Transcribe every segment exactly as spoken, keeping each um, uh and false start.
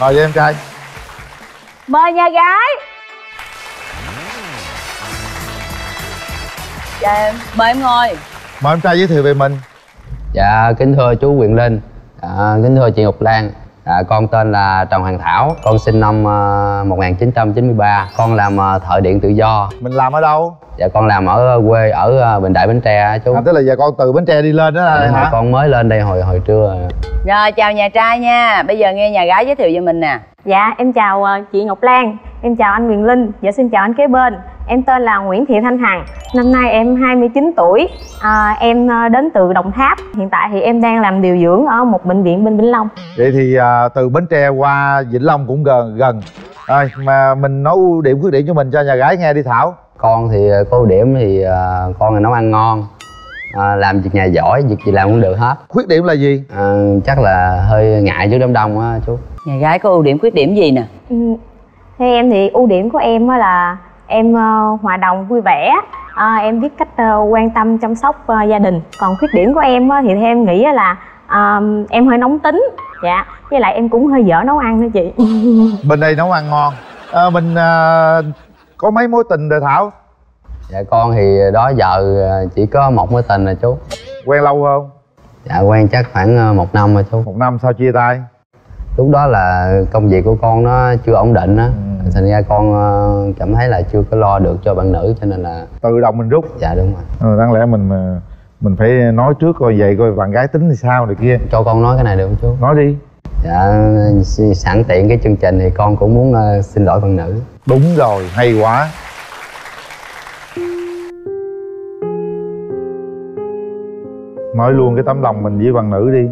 Rồi em trai. Mời nhà gái. Dạ em, mời em ngồi. Mời em trai giới thiệu về mình. Dạ kính thưa chú Quyền Linh, à, kính thưa chị Ngọc Lan. À, con tên là Trần Hoàng Thảo, con sinh năm uh, một nghìn chín trăm chín mươi ba, con làm uh, thợ điện tự do. Mình làm ở đâu? Dạ con làm ở quê ở uh, Bình Đại, Bến Tre chú. À, tức là giờ con từ Bến Tre đi lên đó là à, hả? Con mới lên đây hồi hồi trưa. Rồi chào nhà trai nha, bây giờ nghe nhà gái giới thiệu về mình nè. Dạ em chào uh, chị Ngọc Lan, em chào anh Quyền Linh, dạ xin chào anh kế bên. Em tên là Nguyễn Thị Thanh Hằng, năm nay em hai mươi chín tuổi, à, em đến từ Đồng Tháp. Hiện tại thì em đang làm điều dưỡng ở một bệnh viện bên Vĩnh Long. Vậy thì à, từ Bến Tre qua Vĩnh Long cũng gần gần. Rồi mà mình nói ưu điểm khuyết điểm cho mình cho nhà gái nghe đi Thảo. Con thì có ưu điểm thì à, con là nấu ăn ngon, à, làm việc nhà giỏi, việc gì làm cũng được hết. Khuyết điểm là gì? À, chắc là hơi ngại trước đám đông á chú. Nhà gái có ưu điểm khuyết điểm gì nè? Ừ, theo em thì ưu điểm của em là em uh, hòa đồng vui vẻ, uh, em biết cách uh, quan tâm chăm sóc uh, gia đình. Còn khuyết điểm của em uh, thì theo em nghĩ là uh, em hơi nóng tính, dạ, với lại em cũng hơi dở nấu ăn đó chị. Bên đây nấu ăn ngon. À, mình uh, có mấy mối tình rồi Thảo? Dạ con thì đó giờ chỉ có một mối tình rồi chú. Quen lâu không? Dạ quen chắc khoảng một năm rồi chú. Một năm sao chia tay? Lúc đó là công việc của con nó chưa ổn định á, ừ. Thành ra con cảm thấy là chưa có lo được cho bạn nữ cho nên là tự động mình rút. Dạ đúng rồi. Ừ, đáng lẽ mình mà mình phải nói trước coi vậy coi bạn gái tính thì sao này kia. Cho con nói cái này được không chú? Nói đi. Dạ sẵn tiện cái chương trình thì con cũng muốn uh, xin lỗi bạn nữ. Đúng rồi, hay quá. Nói luôn cái tấm lòng mình với bạn nữ đi.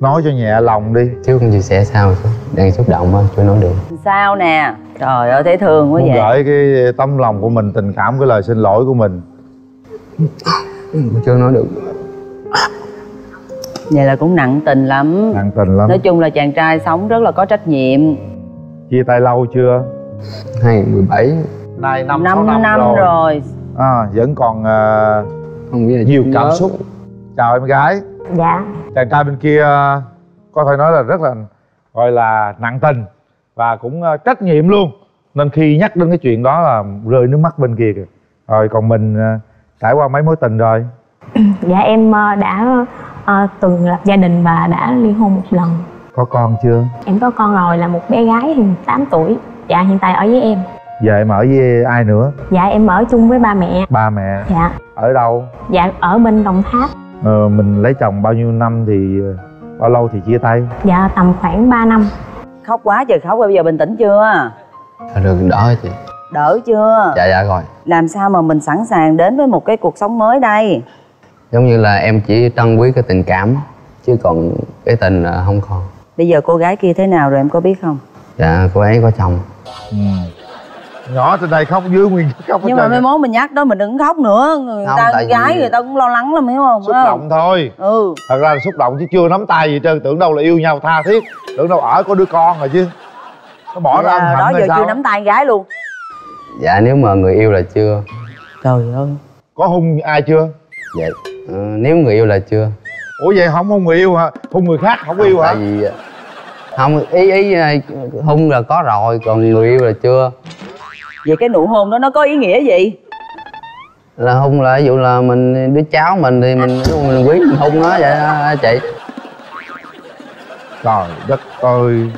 Nói cho nhẹ lòng đi. Chứ không chia sẻ sao chứ. Đang xúc động á, chưa nói được. Sao nè. Trời ơi thấy thương quá vậy. Gửi cái tấm lòng của mình, tình cảm, cái lời xin lỗi của mình. Chưa nói được. Vậy là cũng nặng tình lắm. Nặng tình lắm. Nói chung là chàng trai sống rất là có trách nhiệm. Chia tay lâu chưa? hai nghìn mười bảy. Nay năm, năm, năm, năm rồi, rồi. À, vẫn còn uh, không biết là nhiều cảm nhớ. Xúc. Chào em gái. Dạ. Chàng trai bên kia có thể nói là rất là gọi là nặng tình và cũng trách nhiệm luôn, nên khi nhắc đến cái chuyện đó là rơi nước mắt bên kia kìa. Rồi còn mình trải qua mấy mối tình rồi? Dạ em đã uh, từng lập gia đình và đã ly hôn một lần. Có con chưa? Em có con rồi, là một bé gái tám tuổi. Dạ hiện tại ở với em. Dạ em ở với ai nữa? Dạ em ở chung với ba mẹ. Ba mẹ? Dạ. Ở đâu? Dạ ở bên Đồng Tháp. Ờ, mình lấy chồng bao nhiêu năm thì bao lâu thì chia tay? Dạ tầm khoảng ba năm. Khóc quá trời khóc rồi, bây giờ bình tĩnh chưa? Được, đỡ chị. Đỡ chưa? Dạ dạ rồi. Làm sao mà mình sẵn sàng đến với một cái cuộc sống mới đây? Giống như là em chỉ trân quý cái tình cảm chứ còn cái tình không còn. Bây giờ cô gái kia thế nào rồi em có biết không? Dạ cô ấy có chồng. Ừ. Nhỏ trên đây khóc dưới nguyên khóc. Nhưng mà mấy món mình nhắc đó mình đừng khóc nữa. Người không, ta gái người ta cũng lo lắng lắm, hiểu không? Xúc động thôi. Ừ. Thật ra là xúc động chứ chưa nắm tay gì trơn. Tưởng đâu là yêu nhau tha thiết. Tưởng đâu ở có đứa con rồi chứ. Nó bỏ ra ân hận hay sao? Đó giờ chưa nắm tay gái luôn. Dạ nếu mà người yêu là chưa. Trời ơi. Có hung ai chưa? Dạ ừ, nếu người yêu là chưa. Ủa vậy không hung người yêu hả? Hung người khác không, không yêu hả? Vì... Không, ý ý hung là có rồi. Còn người yêu là chưa. Vậy cái nụ hôn đó nó có ý nghĩa gì? Là hôn là ví dụ là mình đứa cháu mình thì mình, mình quý mình hôn nó vậy đó chị. Trời đất ơi.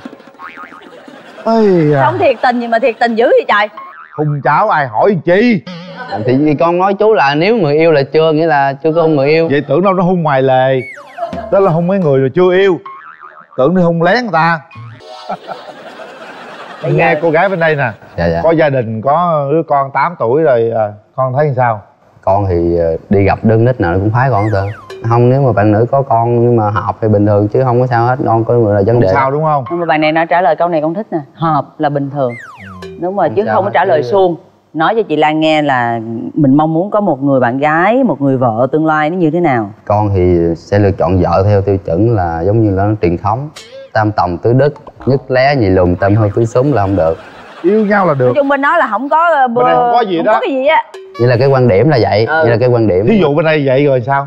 Ây à. Không thiệt tình gì mà thiệt tình dữ vậy trời. Hôn cháu ai hỏi chi. Thì con nói chú là nếu người yêu là chưa, nghĩa là chưa có hôn người yêu. Vậy tưởng đâu nó hôn ngoài lề. Đó là hôn mấy người rồi chưa yêu. Tưởng nó hôn lén người ta. Nghe cô gái bên đây nè. Dạ, dạ. Có gia đình, có đứa con tám tuổi rồi, à, con thấy sao? Con thì đi gặp đứa nít nào cũng phái con tự. Không, nếu mà bạn nữ có con nhưng mà hợp thì bình thường chứ không có sao hết, con có là vấn đề. Không sao đúng không? Nhưng mà bạn này nó trả lời câu này con thích nè, hợp là bình thường. Ừ. Đúng rồi, không chứ không có trả lời suông. Nói cho chị Lan nghe là mình mong muốn có một người bạn gái, một người vợ tương lai nó như thế nào? Con thì sẽ lựa chọn vợ theo tiêu chuẩn là giống như là nó truyền thống. Tam tòng tứ đức, nhất lé nhị lùn, tam hư tứ súng là không được. Yêu nhau là được. Nói chung bên đó là không có bờ, bên này không có gì không đó. Không có cái gì á. Vậy là cái quan điểm là vậy. Ừ. Vậy là cái quan điểm. Ví dụ bên đây vậy rồi sao?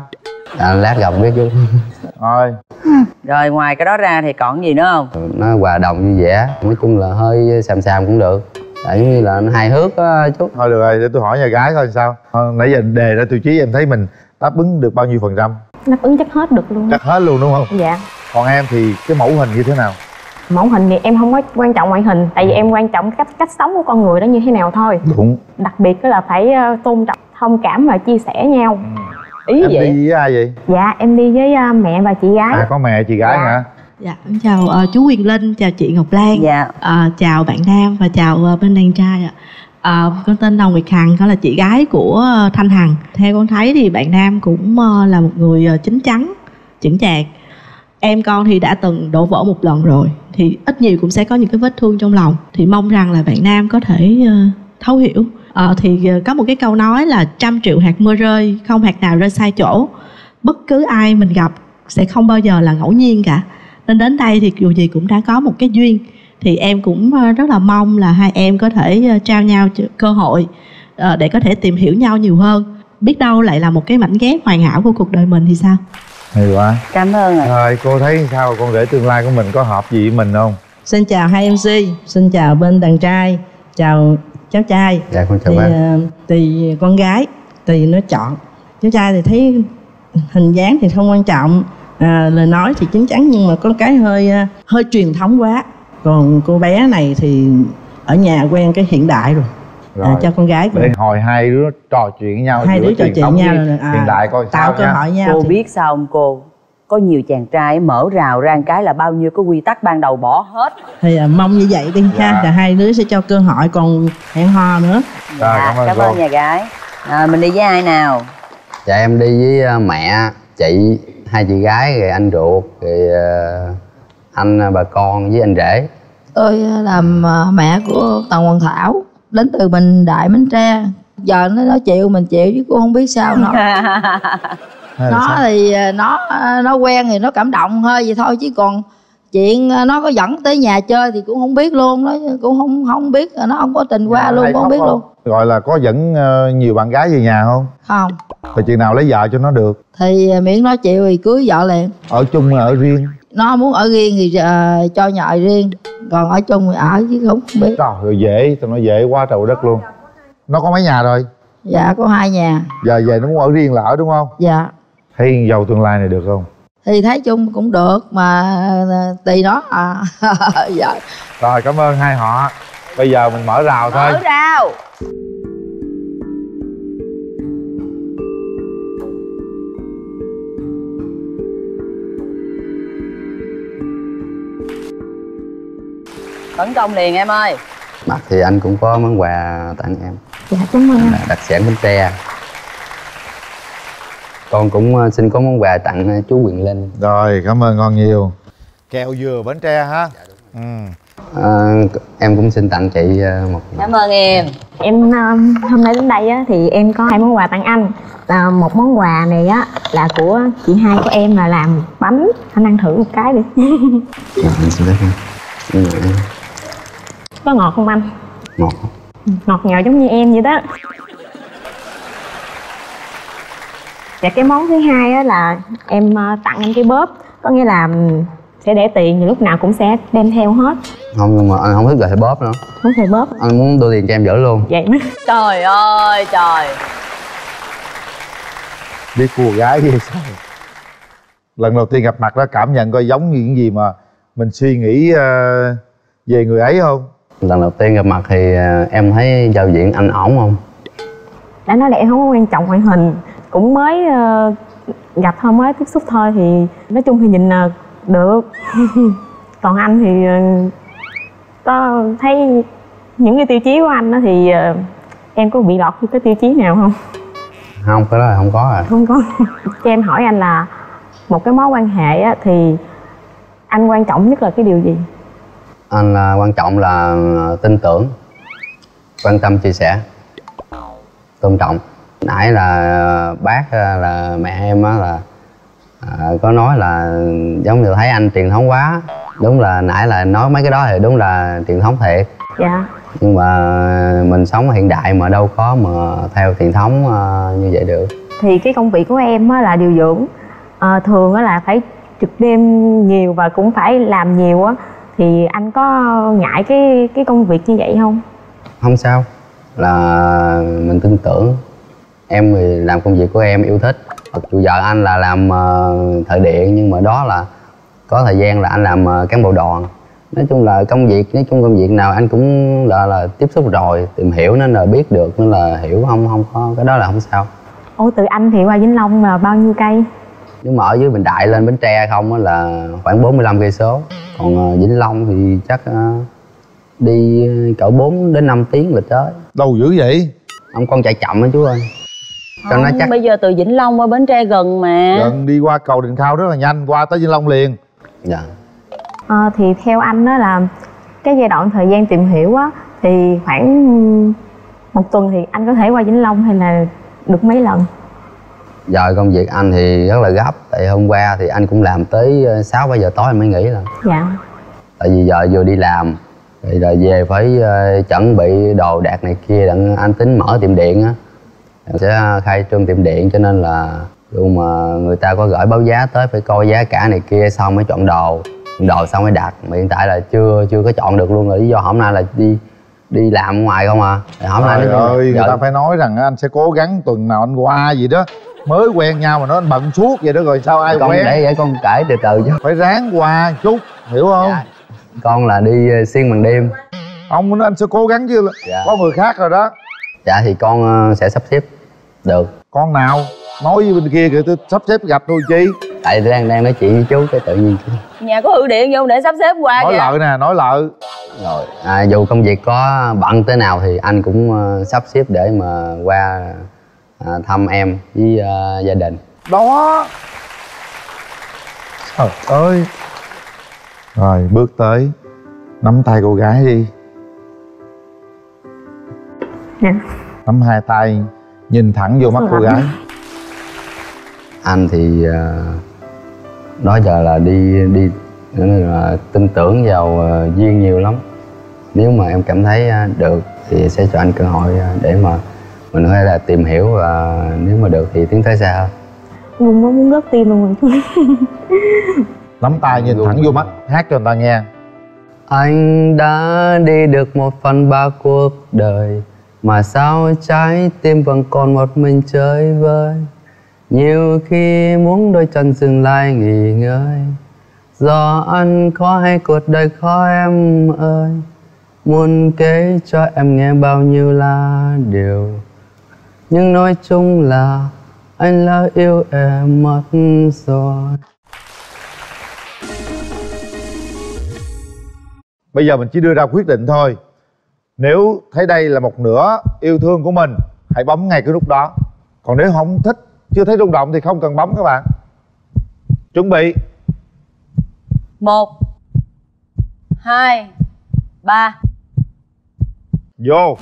À, lát gặp biết chứ. Rồi. Rồi ngoài cái đó ra thì còn gì nữa không? Nó hòa đồng vui vẻ, nói chung là hơi xàm xàm cũng được. Tại giống như là nó hài hước đó, chút. Thôi được rồi, để tôi hỏi nhà gái coi sao. Thôi, nãy giờ đề ra tiêu chí em thấy mình đáp ứng được bao nhiêu phần trăm? Đáp ứng chắc hết được luôn. Chắc hết luôn đúng không? Dạ. Còn em thì cái mẫu hình như thế nào? Mẫu hình thì em không có quan trọng ngoại hình. Tại vì em quan trọng cách cách sống của con người đó như thế nào thôi. Đúng. Đặc biệt là phải tôn trọng, thông cảm và chia sẻ nhau. Ừ. Ý em vậy? Đi với ai vậy? Dạ em đi với mẹ và chị gái. À có mẹ chị gái dạ. hả? Dạ chào uh, chú Quyền Linh, chào chị Ngọc Lan. Dạ. uh, Chào bạn Nam và chào uh, bên đàn trai ạ. uh, Con tên Đồng Nguyệt Hằng, đó là chị gái của uh, Thanh Hằng. Theo con thấy thì bạn Nam cũng uh, là một người uh, chín chắn, chững chạc. Em con thì đã từng đổ vỡ một lần rồi, thì ít nhiều cũng sẽ có những cái vết thương trong lòng. Thì mong rằng là bạn Nam có thể uh, thấu hiểu. uh, Thì uh, có một cái câu nói là trăm triệu hạt mưa rơi, không hạt nào rơi sai chỗ. Bất cứ ai mình gặp sẽ không bao giờ là ngẫu nhiên cả. Nên đến đây thì dù gì cũng đã có một cái duyên. Thì em cũng rất là mong là hai em có thể trao nhau cơ hội để có thể tìm hiểu nhau nhiều hơn. Biết đâu lại là một cái mảnh ghép hoàn hảo của cuộc đời mình thì sao? Hay quá. Cảm ơn ạ. Rồi cô thấy sao, con rể tương lai của mình có hợp gì với mình không? Xin chào hai em xê, xin chào bên đàn trai, chào cháu trai. Dạ con chào bác. Tùy con gái, tùy nó chọn. Cháu trai thì thấy hình dáng thì không quan trọng. À, lời nói thì chính chắn nhưng mà có cái hơi hơi truyền thống quá. Còn cô bé này thì ở nhà quen cái hiện đại rồi, rồi. À, cho con gái của... để hồi hai đứa trò chuyện với nhau, hai đứa trò chuyện nhau rồi. À, hiện đại coi tạo sao cơ nha. Hội nhau cô thì... biết sao không cô, có nhiều chàng trai mở rào ra cái là bao nhiêu cái quy tắc ban đầu bỏ hết. Thì à, mong như vậy đi dạ. ha, là hai đứa sẽ cho cơ hội còn hẹn hò nữa. Dạ, dạ, cảm ơn, cảm ơn nhà gái. À, mình đi với ai nào? Dạ em đi với mẹ, chị, hai chị gái, rồi anh ruột, rồi anh bà con với anh rể. Tôi làm mẹ của Trần Hoàng Thảo, đến từ Bình Đại, Bến Tre. Giờ nó nó chịu mình chịu chứ cũng không biết sao nữa. Nó thì nó nó quen thì nó cảm động hơi vậy thôi, chứ còn chuyện nó có dẫn tới nhà chơi thì cũng không biết luôn, nó cũng không không biết, nó không có tình qua luôn, cũng không biết luôn. Gọi là có dẫn nhiều bạn gái về nhà không? Không. Rồi chuyện nào lấy vợ cho nó được? Thì miễn nó chịu thì cưới vợ liền. Ở chung là ở riêng? Nó muốn ở riêng thì uh, cho nhà riêng, còn ở chung thì ở chứ không biết. Trời ơi dễ, tao nói dễ quá trời đất luôn. Nó có mấy nhà rồi? Dạ có hai nhà. Giờ về nó muốn ở riêng là ở đúng không? Dạ. Thấy giàu tương lai này được không? Thì thấy chung cũng được mà tùy nó à. Dạ. Rồi cảm ơn hai họ. Bây giờ mình mở rào thôi. Mở rào. Tấn công liền em ơi. Mặt thì anh cũng có món quà tặng em. Dạ cảm ơn. Đặc sản Bến Tre. Con cũng xin có món quà tặng chú Quyền Linh. Rồi cảm ơn con nhiều. Kẹo dừa Bến Tre ha. Dạ, đúng rồi. Ừ. À, em cũng xin tặng chị một. Cảm ơn em. Em hôm nay đến đây á, thì em có hai món quà tặng anh. À, một món quà này á là của chị hai của em là làm bánh. Anh ăn thử một cái đi. Dạ, anh xin phép. Có ngọt không anh? Ngọt. Ngọt ngào giống như em vậy đó. Dạ cái món thứ hai á là em tặng em cái bóp, có nghĩa là sẽ để tiền thì lúc nào cũng sẽ đem theo hết. Không, nhưng mà anh không thích là phải bóp nữa. Không phải bóp. Anh muốn đưa tiền cho em dở luôn. Vậy đó. Trời ơi trời. Biết cô gái gì sao. Lần đầu tiên gặp mặt đó cảm nhận coi giống như những gì mà mình suy nghĩ về người ấy không? Lần đầu tiên gặp mặt thì em thấy giao diện anh ổn không? Đã nói là em không có quan trọng ngoại hình, cũng mới uh, gặp thôi, mới tiếp xúc thôi thì nói chung thì nhìn uh, được. Còn anh thì uh, có thấy những cái tiêu chí của anh đó thì uh, em có bị lọt như cái tiêu chí nào không? Không, cái đó là không có rồi. Không có. Cho em hỏi anh là một cái mối quan hệ á, thì anh quan trọng nhất là cái điều gì? Anh là quan trọng là tin tưởng, quan tâm chia sẻ, tôn trọng. Nãy là bác là mẹ em á là à, có nói là giống như thấy anh truyền thống quá. Đúng là nãy là nói mấy cái đó thì đúng là truyền thống thiệt. Dạ. Nhưng mà mình sống hiện đại mà đâu có mà theo truyền thống à, như vậy được. Thì cái công việc của em á là điều dưỡng. à, thường là phải trực đêm nhiều và cũng phải làm nhiều á, thì anh có ngại cái cái công việc như vậy không? Không sao, là mình tin tưởng em thì làm công việc của em yêu thích. Chủ vợ anh là làm thợ điện, nhưng mà đó là có thời gian là anh làm cán bộ đoàn. Nói chung là công việc, nói chung công việc nào anh cũng là, là tiếp xúc rồi, tìm hiểu nên là biết được, nên là hiểu không không có cái đó là không sao. Ủa, từ anh thì qua Vĩnh Long là bao nhiêu cây? Nếu mà ở dưới Bình Đại lên Bến Tre không là khoảng bốn mươi lăm cây số. Còn Vĩnh Long thì chắc đi cỡ bốn đến năm tiếng là tới. Đâu dữ vậy? Ông con chạy chậm đó chú ơi. Không, nó chắc... bây giờ từ Vĩnh Long qua Bến Tre gần mà. Gần, đi qua cầu Đình Khao rất là nhanh, qua tới Vĩnh Long liền. Dạ. À, thì theo anh đó là cái giai đoạn thời gian tìm hiểu á, thì khoảng một tuần thì anh có thể qua Vĩnh Long hay là được mấy lần? Giờ công việc anh thì rất là gấp. Tại hôm qua thì anh cũng làm tới sáu bảy giờ tối anh mới nghỉ là. Dạ. Tại vì giờ vừa đi làm rồi, rồi về phải chuẩn bị đồ đạc này kia, đặng anh tính mở tiệm điện á, sẽ khai trương tiệm điện, cho nên là dù mà người ta có gửi báo giá tới phải coi giá cả này kia xong mới chọn đồ, đồ xong mới đặt. Mà hiện tại là chưa chưa có chọn được luôn, là lý do hôm nay là đi đi làm ngoài không à. Hôm nay trời ơi, người ta phải nói rằng anh sẽ cố gắng tuần nào anh qua gì đó, mới quen nhau mà nó anh bận suốt vậy đó rồi sao ai con quen. Để vậy con kể từ từ chứ, phải ráng qua chút hiểu không? Dạ. Con là đi xuyên bằng đêm ông, anh sẽ cố gắng chứ. Dạ. Có người khác rồi đó. Dạ thì con sẽ sắp xếp được. Con nào nói với bên kia kìa, tôi sắp xếp gặp tôi chi, tại đang đang nói chuyện với chú cái tự nhiên chứ. Nhà có hữu điện vô để sắp xếp qua nói kìa. Lợi nè, nói lợi rồi. À, dù công việc có bận tới nào thì anh cũng sắp xếp để mà qua à, thăm em với à, gia đình đó. Trời ơi. Rồi bước tới nắm tay cô gái đi. Dạ. Nắm hai tay nhìn thẳng vô mắt cô gái. Anh thì nói giờ là đi đi là tin tưởng vào duyên nhiều lắm. Nếu mà em cảm thấy được thì sẽ cho anh cơ hội để mà mình hay là tìm hiểu, và nếu mà được thì tiến tới xa. Mình muốn rất tin luôn rồi. Nắm tay nhìn thẳng vô mắt, hát cho người ta nghe. Anh đã đi được một phần ba cuộc đời, mà sao trái tim vẫn còn một mình chơi vơi. Nhiều khi muốn đôi chân dừng lại nghỉ ngơi, do anh khó hay cuộc đời khó em ơi. Muốn kể cho em nghe bao nhiêu là điều, nhưng nói chung là anh đã yêu em mất rồi. Bây giờ mình chỉ đưa ra quyết định thôi. Nếu thấy đây là một nửa yêu thương của mình, hãy bấm ngay cái nút đó. Còn nếu không thích, chưa thấy rung động thì không cần bấm các bạn. Chuẩn bị. Một, hai, ba. Vô.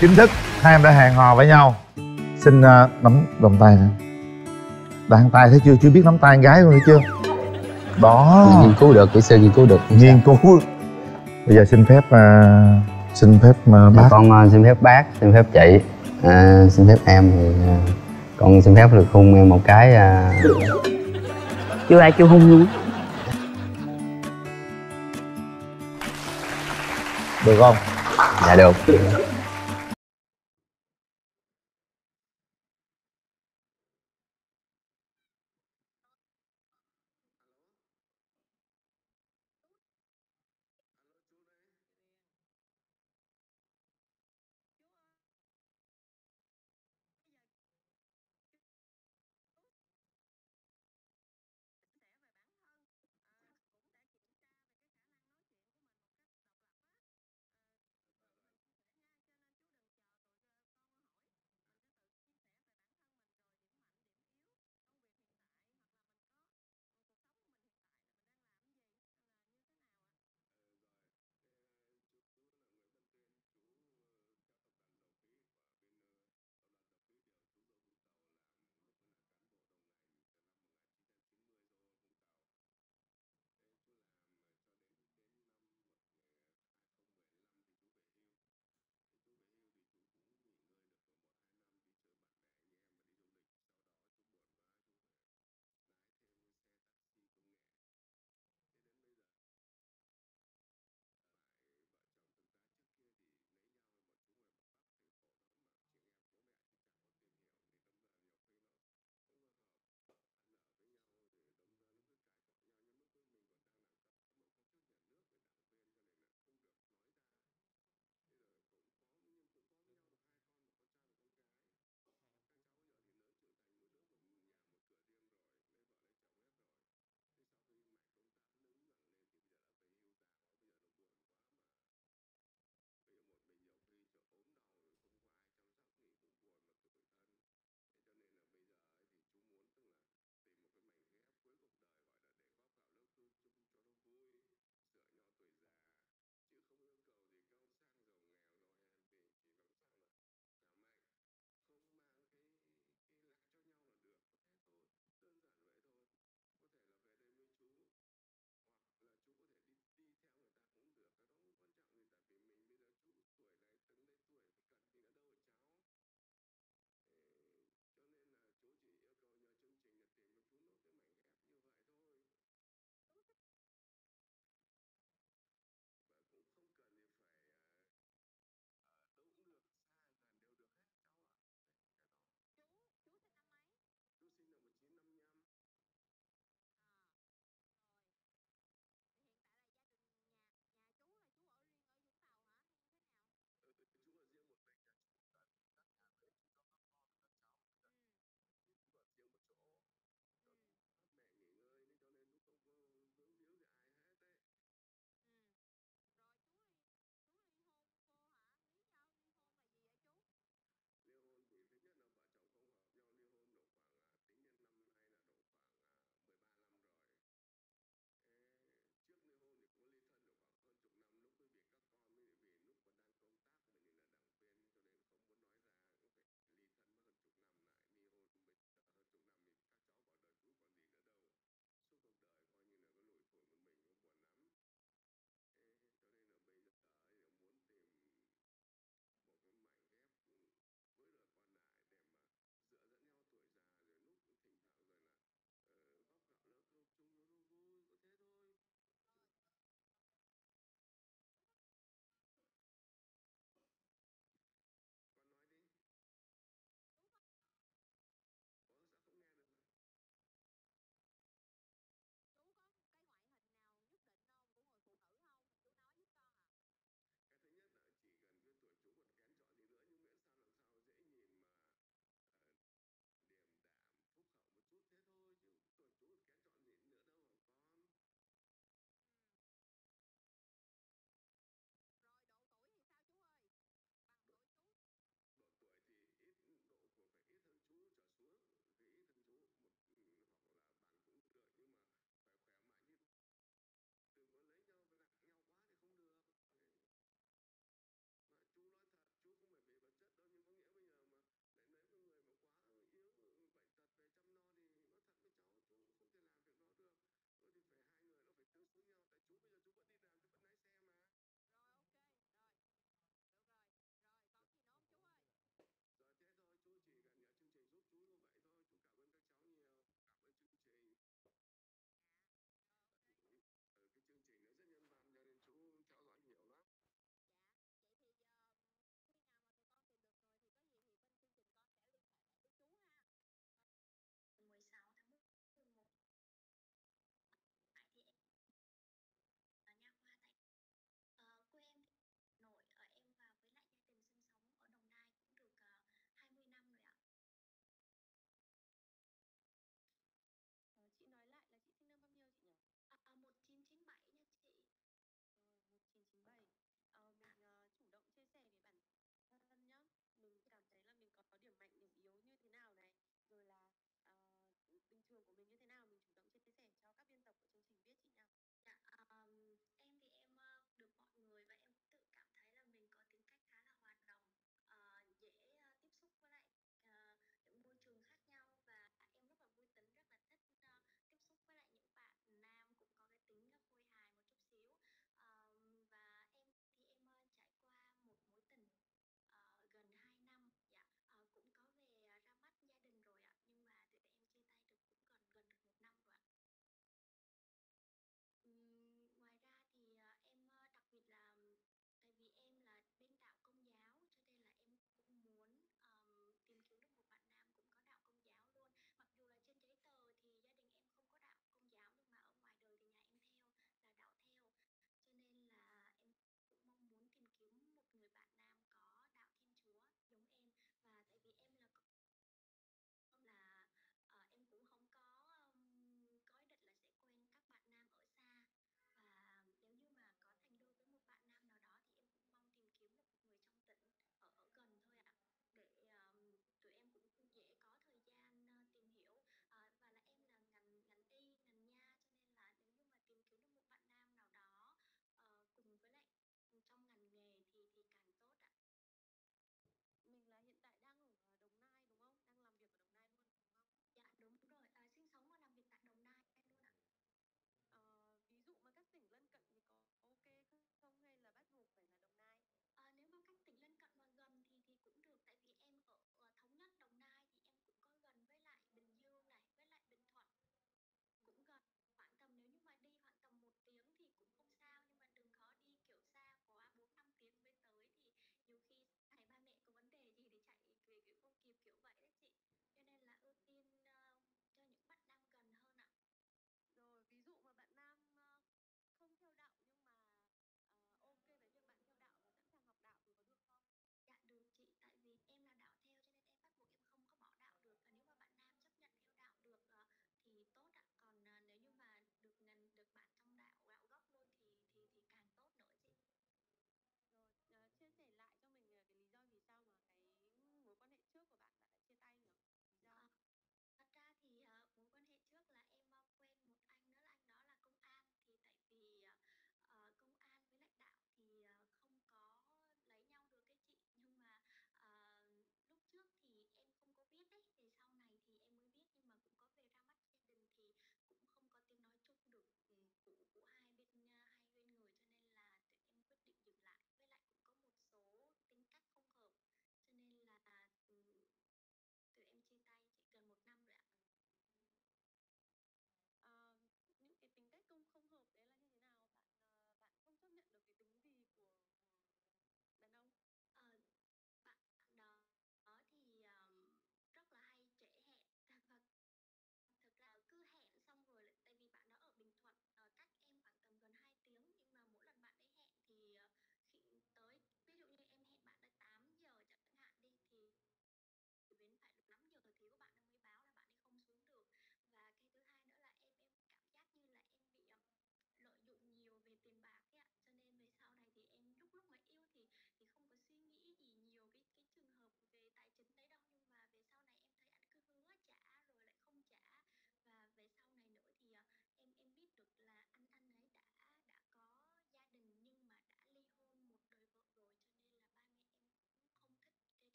Chính thức, hai em đã hẹn hò với nhau. Xin uh, nắm vòng tay nè. Bàn tay thấy chưa, chưa biết nắm tay con gái luôn thấy chưa? Đó. Nghiên cứu được, kỹ sư nghiên cứu được. Nghiên cứu. Bây giờ xin phép, uh, xin phép uh, bác. Con uh, xin phép bác, xin phép chị, uh, xin phép em thì uh, con xin phép được hôn em một cái. Uh... Chưa ai chưa hôn luôn. Được không? Dạ được.